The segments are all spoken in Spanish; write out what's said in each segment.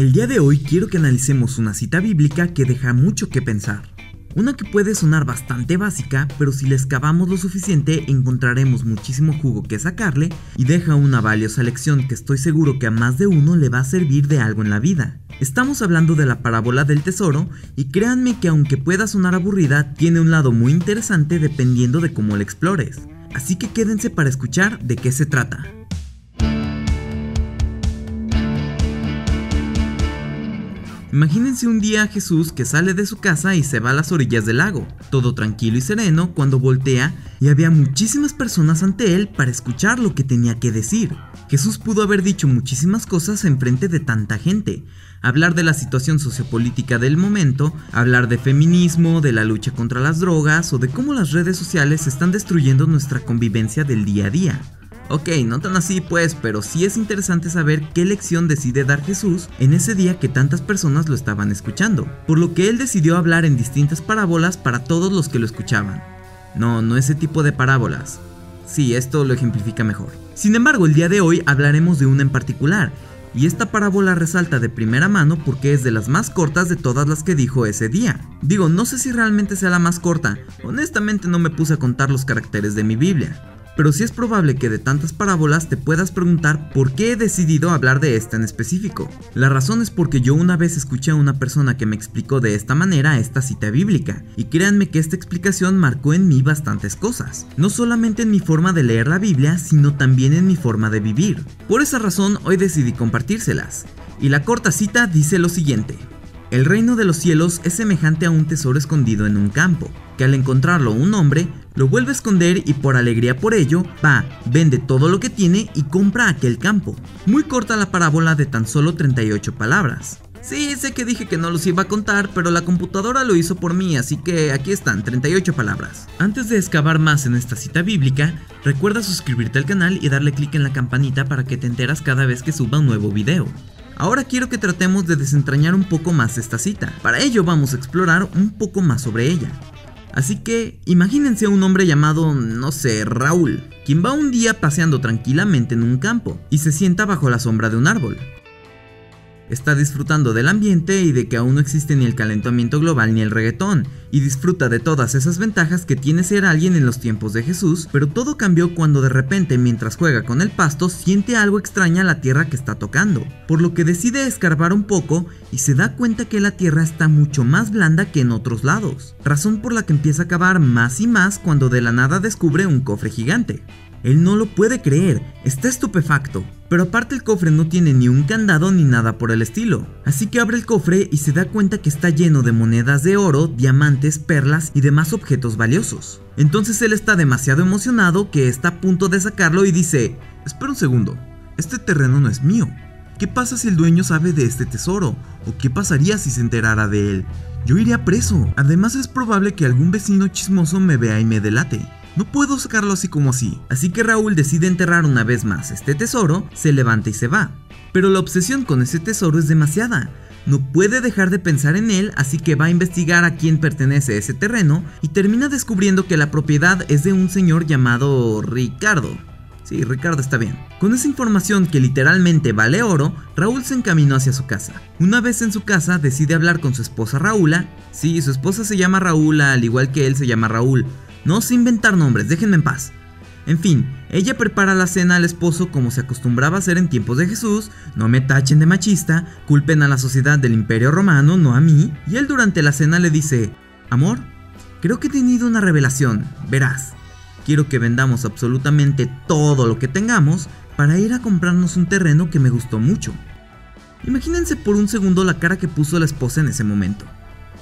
El día de hoy quiero que analicemos una cita bíblica que deja mucho que pensar. Una que puede sonar bastante básica, pero si le excavamos lo suficiente encontraremos muchísimo jugo que sacarle y deja una valiosa lección que estoy seguro que a más de uno le va a servir de algo en la vida. Estamos hablando de la parábola del tesoro y créanme que aunque pueda sonar aburrida, tiene un lado muy interesante dependiendo de cómo la explores. Así que quédense para escuchar de qué se trata. Imagínense un día a Jesús que sale de su casa y se va a las orillas del lago, todo tranquilo y sereno cuando voltea y había muchísimas personas ante él para escuchar lo que tenía que decir. Jesús pudo haber dicho muchísimas cosas enfrente de tanta gente, hablar de la situación sociopolítica del momento, hablar de feminismo, de la lucha contra las drogas o de cómo las redes sociales están destruyendo nuestra convivencia del día a día. Ok, no tan así pues, pero sí es interesante saber qué lección decide dar Jesús en ese día que tantas personas lo estaban escuchando, por lo que él decidió hablar en distintas parábolas para todos los que lo escuchaban. No ese tipo de parábolas. Sí, esto lo ejemplifica mejor. Sin embargo, el día de hoy hablaremos de una en particular, y esta parábola resalta de primera mano porque es de las más cortas de todas las que dijo ese día. Digo, no sé si realmente sea la más corta, honestamente no me puse a contar los caracteres de mi Biblia. Pero sí es probable que de tantas parábolas te puedas preguntar por qué he decidido hablar de esta en específico. La razón es porque yo una vez escuché a una persona que me explicó de esta manera esta cita bíblica, y créanme que esta explicación marcó en mí bastantes cosas, no solamente en mi forma de leer la Biblia, sino también en mi forma de vivir. Por esa razón hoy decidí compartírselas, y la corta cita dice lo siguiente. El reino de los cielos es semejante a un tesoro escondido en un campo, que al encontrarlo un hombre, lo vuelve a esconder y por alegría por ello, va, vende todo lo que tiene y compra aquel campo. Muy corta la parábola de tan solo 38 palabras. Sí, sé que dije que no los iba a contar, pero la computadora lo hizo por mí, así que aquí están, 38 palabras. Antes de excavar más en esta cita bíblica, recuerda suscribirte al canal y darle clic en la campanita para que te enteras cada vez que suba un nuevo video. Ahora quiero que tratemos de desentrañar un poco más esta cita, para ello vamos a explorar un poco más sobre ella. Así que imagínense a un hombre llamado, no sé, Raúl, quien va un día paseando tranquilamente en un campo y se sienta bajo la sombra de un árbol. Está disfrutando del ambiente y de que aún no existe ni el calentamiento global ni el reggaetón, y disfruta de todas esas ventajas que tiene ser alguien en los tiempos de Jesús, pero todo cambió cuando de repente mientras juega con el pasto siente algo extraña la tierra que está tocando, por lo que decide escarbar un poco y se da cuenta que la tierra está mucho más blanda que en otros lados, razón por la que empieza a cavar más y más cuando de la nada descubre un cofre gigante. Él no lo puede creer, está estupefacto, pero aparte el cofre no tiene ni un candado ni nada por el estilo, así que abre el cofre y se da cuenta que está lleno de monedas de oro, diamantes, perlas y demás objetos valiosos. Entonces él está demasiado emocionado que está a punto de sacarlo y dice, espera un segundo, este terreno no es mío, ¿qué pasa si el dueño sabe de este tesoro? ¿O qué pasaría si se enterara de él? Yo iría preso, además es probable que algún vecino chismoso me vea y me delate. No puedo sacarlo así como así. Así que Raúl decide enterrar una vez más este tesoro, se levanta y se va. Pero la obsesión con ese tesoro es demasiada. No puede dejar de pensar en él, así que va a investigar a quién pertenece ese terreno y termina descubriendo que la propiedad es de un señor llamado Ricardo. Sí, Ricardo está bien. Con esa información que literalmente vale oro, Raúl se encaminó hacia su casa. Una vez en su casa decide hablar con su esposa Raúla. Sí, su esposa se llama Raúla, al igual que él se llama Raúl. No sé inventar nombres, déjenme en paz. En fin, ella prepara la cena al esposo como se acostumbraba a hacer en tiempos de Jesús, no me tachen de machista, culpen a la sociedad del Imperio Romano, no a mí, y él durante la cena le dice, amor, creo que he tenido una revelación, verás, quiero que vendamos absolutamente todo lo que tengamos para ir a comprarnos un terreno que me gustó mucho. Imagínense por un segundo la cara que puso la esposa en ese momento.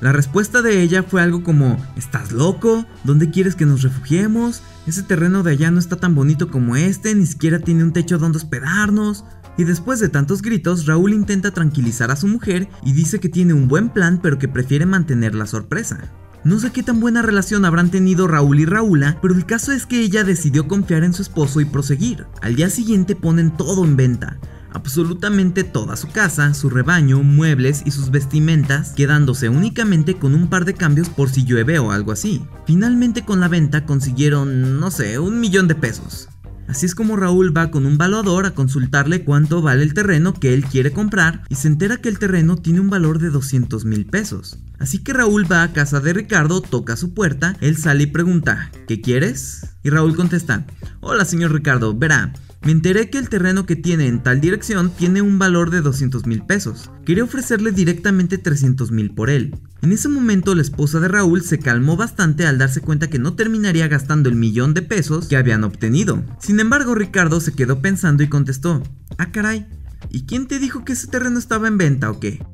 La respuesta de ella fue algo como, ¿estás loco? ¿Dónde quieres que nos refugiemos? Ese terreno de allá no está tan bonito como este, ni siquiera tiene un techo donde hospedarnos. Y después de tantos gritos, Raúl intenta tranquilizar a su mujer y dice que tiene un buen plan pero que prefiere mantener la sorpresa. No sé qué tan buena relación habrán tenido Raúl y Raúla, pero el caso es que ella decidió confiar en su esposo y proseguir. Al día siguiente ponen todo en venta. Absolutamente toda su casa, su rebaño, muebles y sus vestimentas, quedándose únicamente con un par de cambios por si llueve o algo así. Finalmente con la venta consiguieron, no sé, $1,000,000. Así es como Raúl va con un valuador a consultarle cuánto vale el terreno que él quiere comprar y se entera que el terreno tiene un valor de 200,000 pesos. Así que Raúl va a casa de Ricardo, toca su puerta, él sale y pregunta, ¿qué quieres? Y Raúl contesta, hola señor Ricardo, verá, me enteré que el terreno que tiene en tal dirección tiene un valor de 200,000 pesos, quería ofrecerle directamente 300,000 por él. En ese momento la esposa de Raúl se calmó bastante al darse cuenta que no terminaría gastando el millón de pesos que habían obtenido. Sin embargo, Ricardo se quedó pensando y contestó, ah caray, ¿y quién te dijo que ese terreno estaba en venta o qué?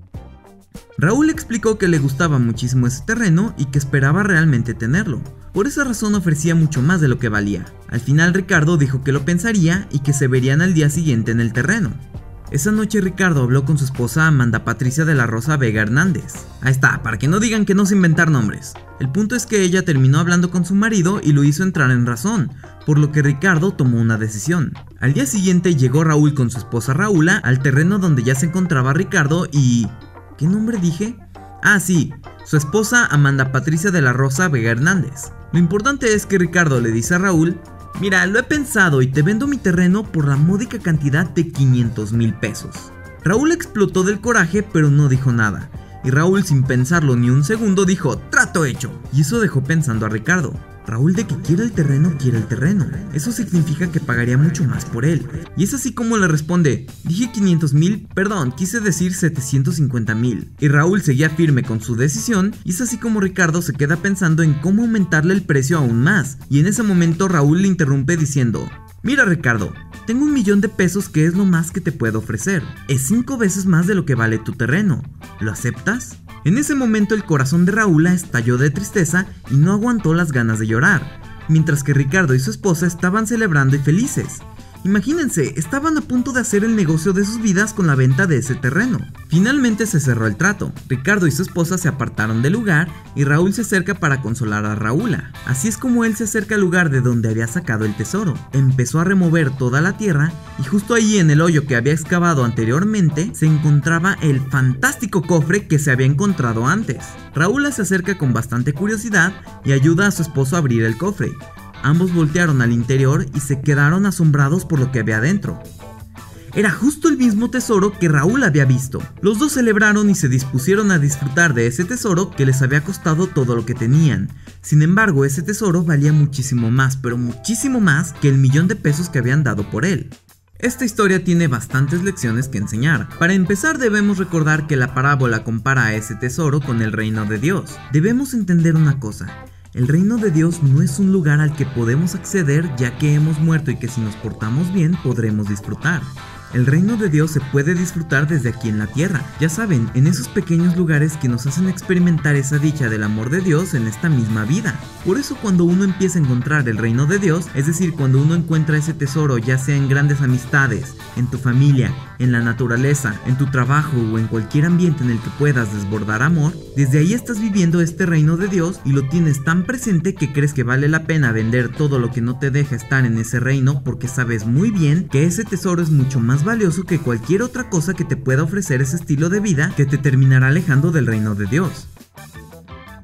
Raúl explicó que le gustaba muchísimo ese terreno y que esperaba realmente tenerlo. Por esa razón ofrecía mucho más de lo que valía. Al final Ricardo dijo que lo pensaría y que se verían al día siguiente en el terreno. Esa noche Ricardo habló con su esposa Amanda Patricia de la Rosa Vega Hernández. Ahí está, para que no digan que no sé inventar nombres. El punto es que ella terminó hablando con su marido y lo hizo entrar en razón, por lo que Ricardo tomó una decisión. Al día siguiente llegó Raúl con su esposa Raúla al terreno donde ya se encontraba Ricardo y... ¿qué nombre dije? Ah, sí, su esposa Amanda Patricia de la Rosa Vega Hernández. Lo importante es que Ricardo le dice a Raúl, mira, lo he pensado y te vendo mi terreno por la módica cantidad de 500,000 pesos. Raúl explotó del coraje, pero no dijo nada. Y Raúl, sin pensarlo ni un segundo, dijo, trato hecho. Y eso dejó pensando a Ricardo. Raúl, de que quiere el terreno, eso significa que pagaría mucho más por él. Y es así como le responde, dije 500,000, perdón, quise decir 750,000. Y Raúl seguía firme con su decisión, y es así como Ricardo se queda pensando en cómo aumentarle el precio aún más. Y en ese momento Raúl le interrumpe diciendo, mira Ricardo, tengo 1,000,000 de pesos que es lo más que te puedo ofrecer, es 5 veces más de lo que vale tu terreno, ¿lo aceptas? En ese momento el corazón de Raúla estalló de tristeza y no aguantó las ganas de llorar, mientras que Ricardo y su esposa estaban celebrando y felices. Imagínense, estaban a punto de hacer el negocio de sus vidas con la venta de ese terreno. Finalmente se cerró el trato, Ricardo y su esposa se apartaron del lugar y Raúl se acerca para consolar a Raúla. Así es como él se acerca al lugar de donde había sacado el tesoro, empezó a remover toda la tierra y justo ahí en el hoyo que había excavado anteriormente se encontraba el fantástico cofre que se había encontrado antes. Raúla se acerca con bastante curiosidad y ayuda a su esposo a abrir el cofre. Ambos voltearon al interior y se quedaron asombrados por lo que había adentro. Era justo el mismo tesoro que Raúl había visto. Los dos celebraron y se dispusieron a disfrutar de ese tesoro que les había costado todo lo que tenían. Sin embargo, ese tesoro valía muchísimo más, pero muchísimo más que el $1,000,000 que habían dado por él. Esta historia tiene bastantes lecciones que enseñar. Para empezar, debemos recordar que la parábola compara a ese tesoro con el reino de Dios. Debemos entender una cosa. El reino de Dios no es un lugar al que podemos acceder ya que hemos muerto y que si nos portamos bien podremos disfrutar. El reino de Dios se puede disfrutar desde aquí en la tierra, ya saben, en esos pequeños lugares que nos hacen experimentar esa dicha del amor de Dios en esta misma vida. Por eso cuando uno empieza a encontrar el reino de Dios, es decir, cuando uno encuentra ese tesoro ya sea en grandes amistades, en tu familia, en la naturaleza, en tu trabajo o en cualquier ambiente en el que puedas desbordar amor, desde ahí estás viviendo este reino de Dios y lo tienes tan presente que crees que vale la pena vender todo lo que no te deja estar en ese reino porque sabes muy bien que ese tesoro es mucho más valioso que cualquier otra cosa que te pueda ofrecer ese estilo de vida que te terminará alejando del reino de Dios.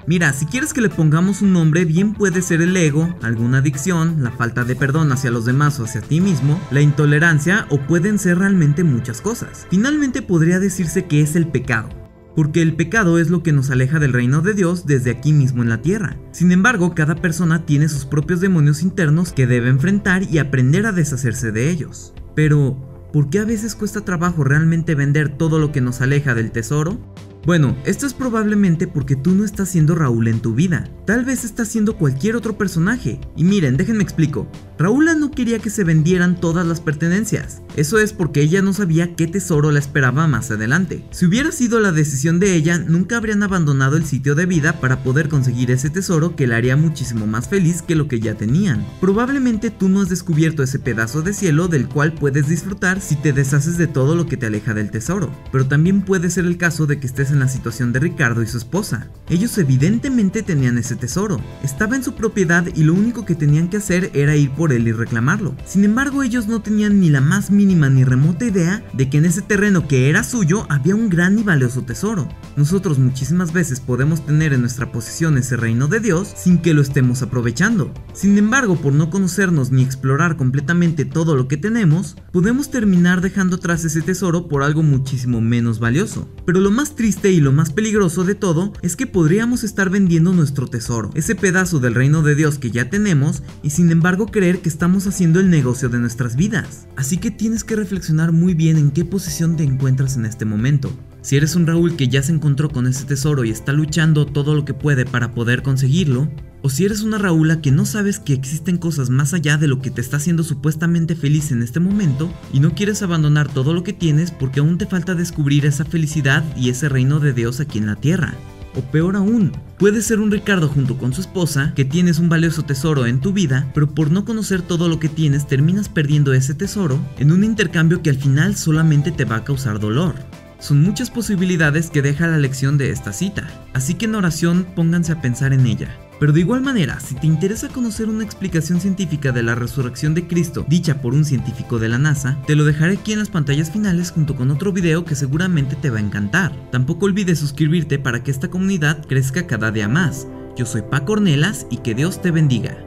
Mira, si quieres que le pongamos un nombre, bien puede ser el ego, alguna adicción, la falta de perdón hacia los demás o hacia ti mismo, la intolerancia o pueden ser realmente muchas cosas. Finalmente podría decirse que es el pecado, porque el pecado es lo que nos aleja del reino de Dios desde aquí mismo en la tierra. Sin embargo, cada persona tiene sus propios demonios internos que debe enfrentar y aprender a deshacerse de ellos. Pero, ¿por qué a veces cuesta trabajo realmente vender todo lo que nos aleja del tesoro? Bueno, esto es probablemente porque tú no estás siendo Raúl en tu vida, tal vez estás siendo cualquier otro personaje. Y miren, déjenme explico, Raúla no quería que se vendieran todas las pertenencias, eso es porque ella no sabía qué tesoro la esperaba más adelante. Si hubiera sido la decisión de ella, nunca habrían abandonado el sitio de vida para poder conseguir ese tesoro que la haría muchísimo más feliz que lo que ya tenían. Probablemente tú no has descubierto ese pedazo de cielo del cual puedes disfrutar si te deshaces de todo lo que te aleja del tesoro, pero también puede ser el caso de que estés en la situación de Ricardo y su esposa. Ellos evidentemente tenían ese tesoro, estaba en su propiedad y lo único que tenían que hacer era ir por por él y reclamarlo. Sin embargo, ellos no tenían ni la más mínima ni remota idea de que en ese terreno que era suyo había un gran y valioso tesoro. Nosotros muchísimas veces podemos tener en nuestra posesión ese reino de Dios sin que lo estemos aprovechando. Sin embargo, por no conocernos ni explorar completamente todo lo que tenemos, podemos terminar dejando atrás ese tesoro por algo muchísimo menos valioso. Pero lo más triste y lo más peligroso de todo es que podríamos estar vendiendo nuestro tesoro, ese pedazo del reino de Dios que ya tenemos, y sin embargo creer que estamos haciendo el negocio de nuestras vidas. Así que tienes que reflexionar muy bien en qué posición te encuentras en este momento. Si eres un Raúl que ya se encontró con ese tesoro y está luchando todo lo que puede para poder conseguirlo, o si eres una Raúla que no sabes que existen cosas más allá de lo que te está haciendo supuestamente feliz en este momento y no quieres abandonar todo lo que tienes porque aún te falta descubrir esa felicidad y ese reino de Dios aquí en la tierra. O peor aún, puedes ser un Ricardo junto con su esposa, que tienes un valioso tesoro en tu vida, pero por no conocer todo lo que tienes terminas perdiendo ese tesoro en un intercambio que al final solamente te va a causar dolor. Son muchas posibilidades que deja la lección de esta cita, así que en oración pónganse a pensar en ella. Pero de igual manera, si te interesa conocer una explicación científica de la resurrección de Cristo dicha por un científico de la NASA, te lo dejaré aquí en las pantallas finales junto con otro video que seguramente te va a encantar. Tampoco olvides suscribirte para que esta comunidad crezca cada día más. Yo soy Paco Cornelas y que Dios te bendiga.